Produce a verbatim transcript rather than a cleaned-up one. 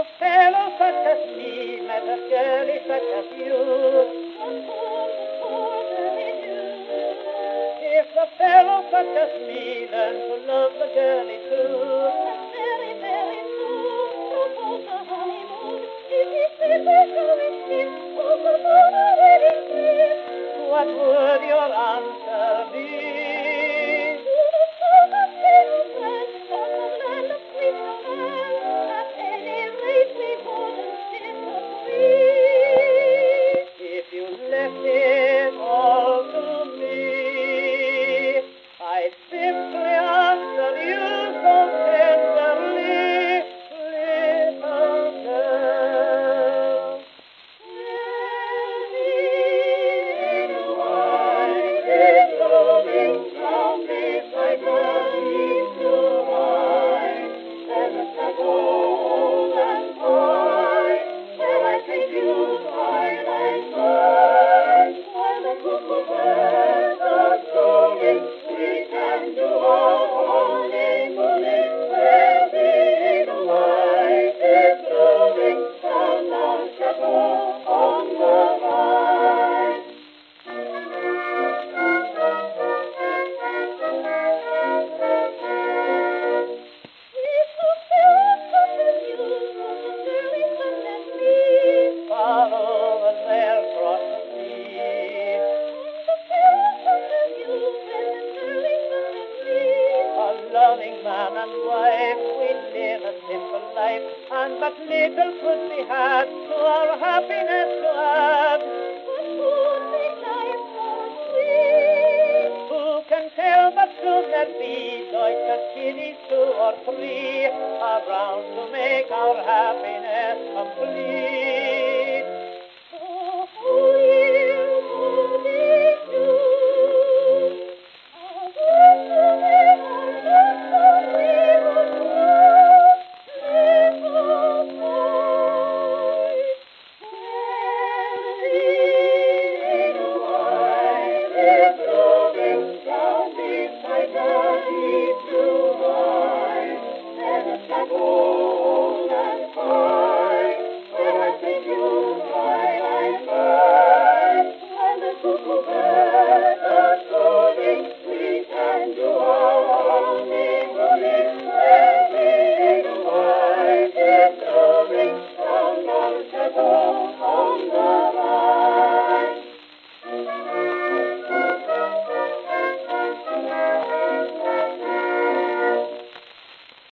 Oh, fellow such as me, met a girlie such as you. What good, what can we do? If a fellow such as me learned to love the girlie too. That's very, very true. So for the honeymoon, if he said we're coming in, for the honor wedding feast, what would your answer be? Loving man and wife, we live a simple life, and but little could be had to our happiness to add. What could make life so sweet? Who can tell but soon there'll be Deutsche Kiddies two or three?